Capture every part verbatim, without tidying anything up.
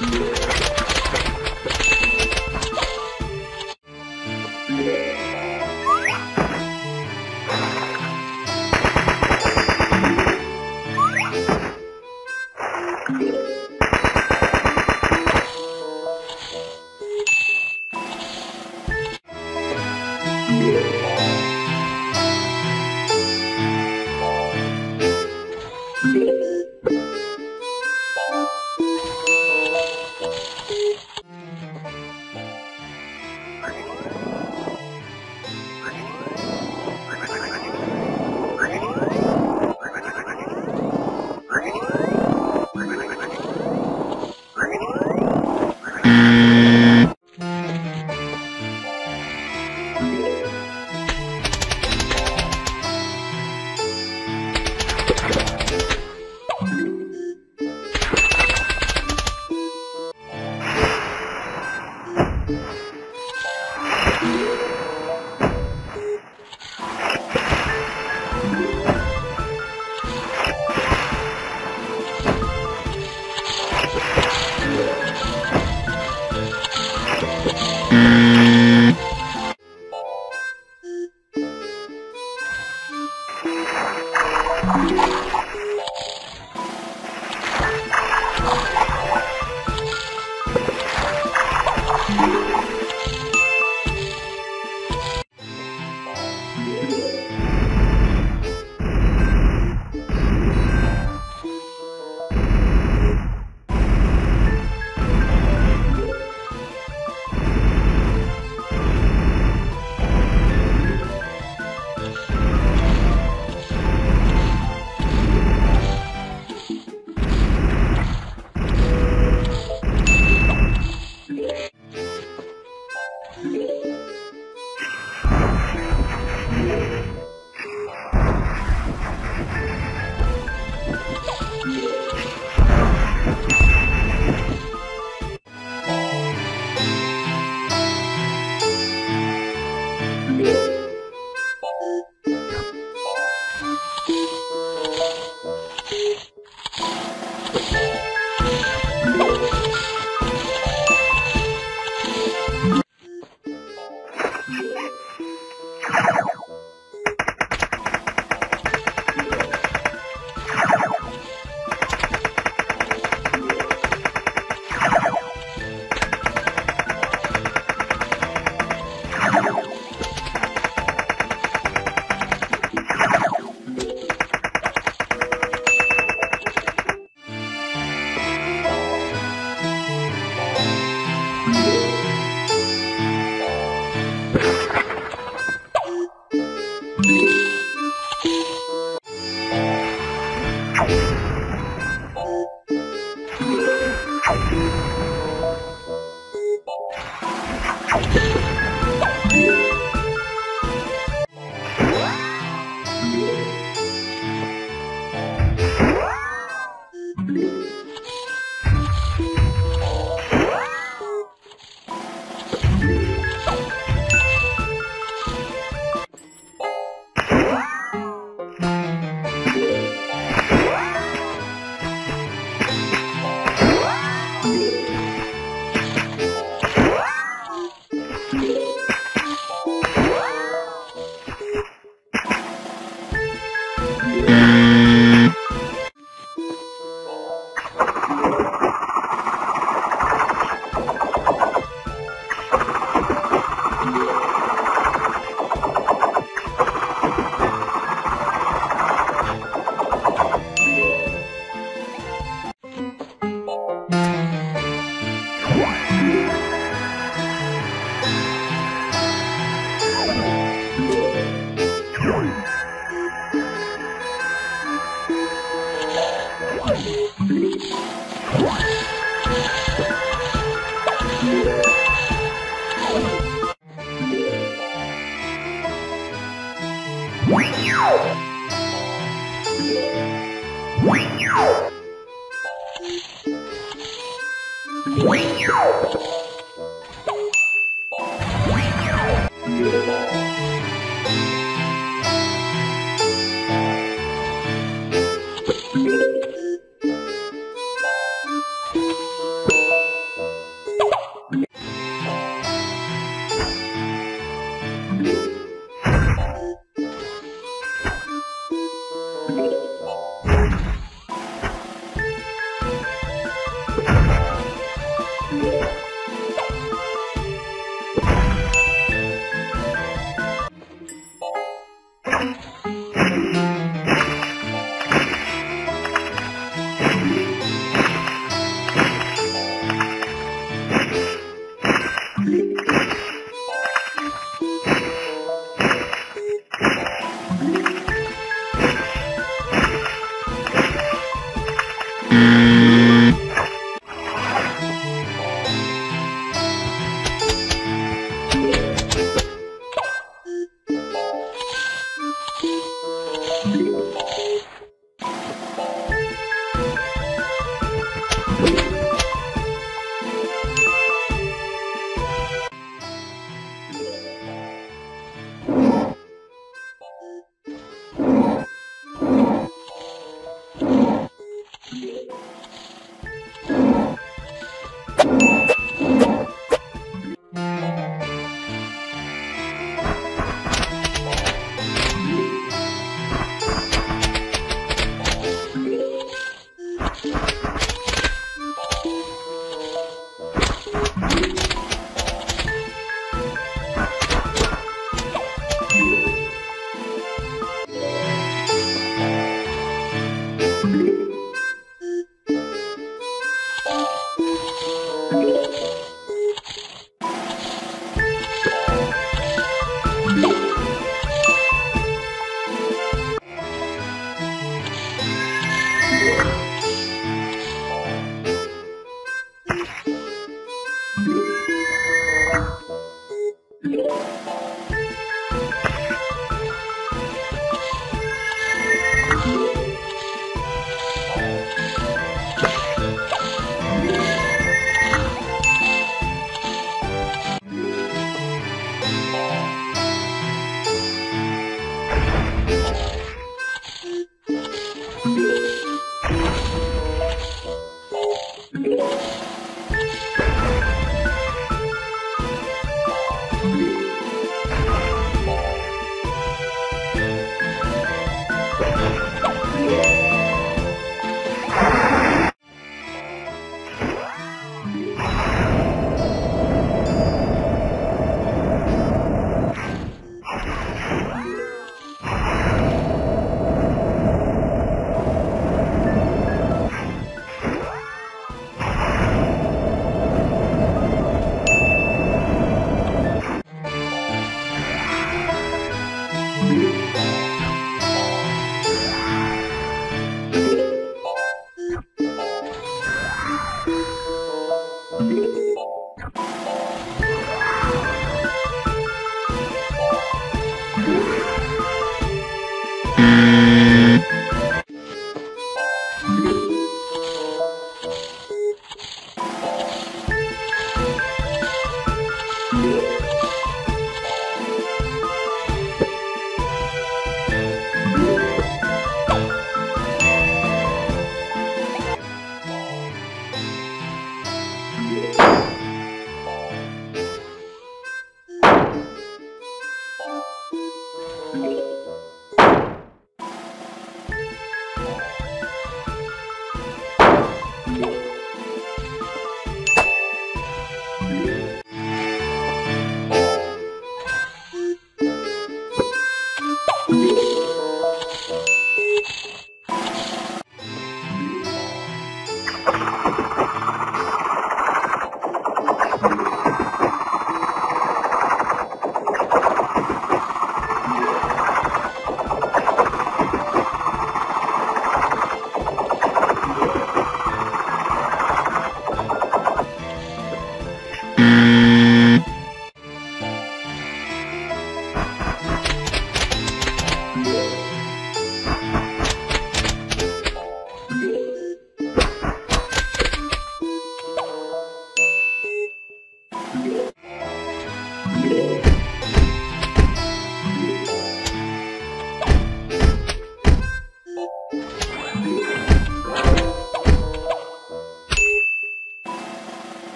You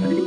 You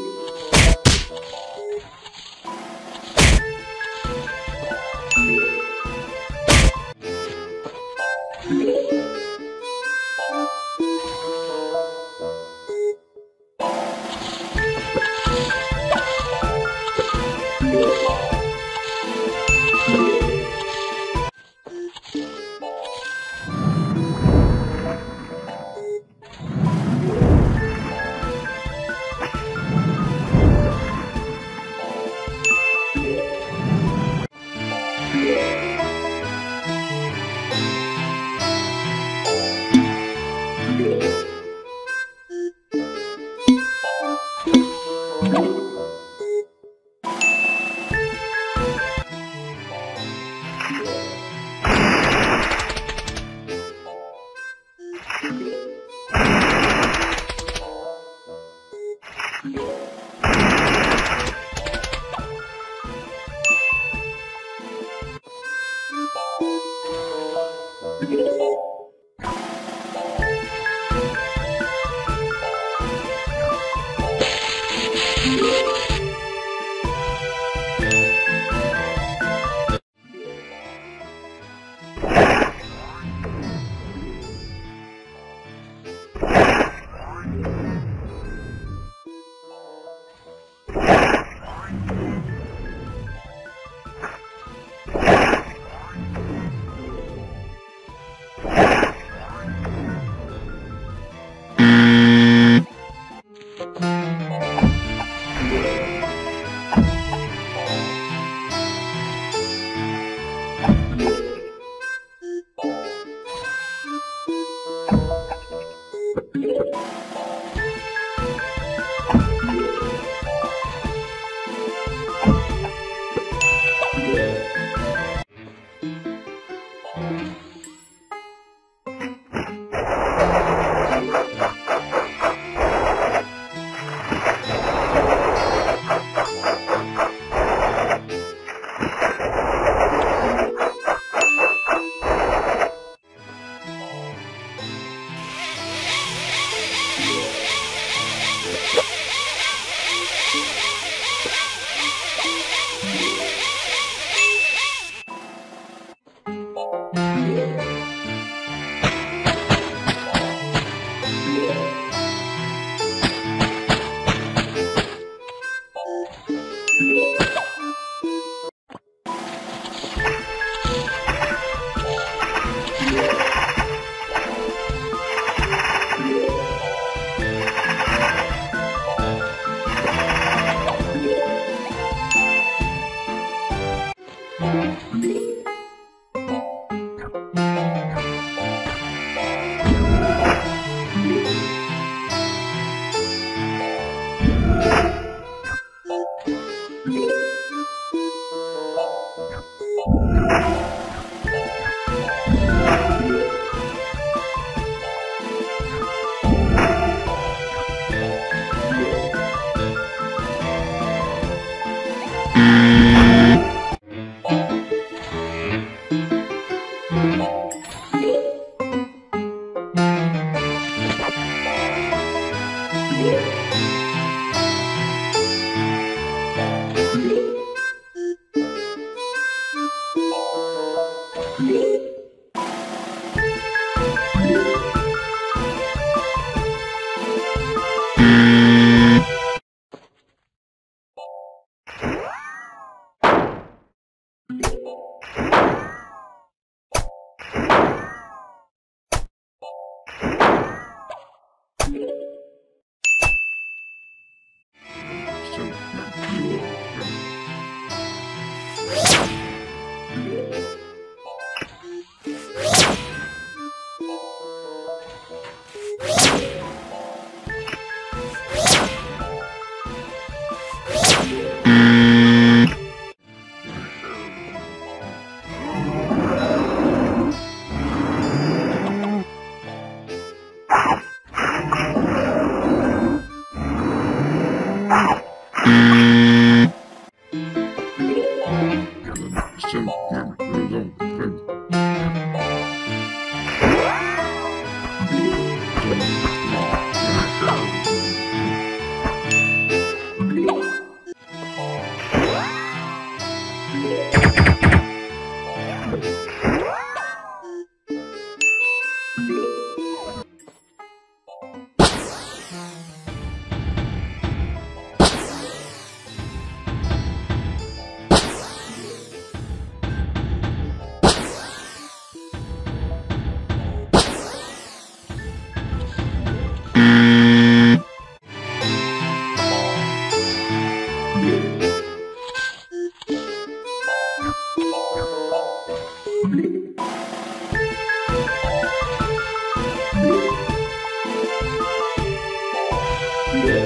Yeah.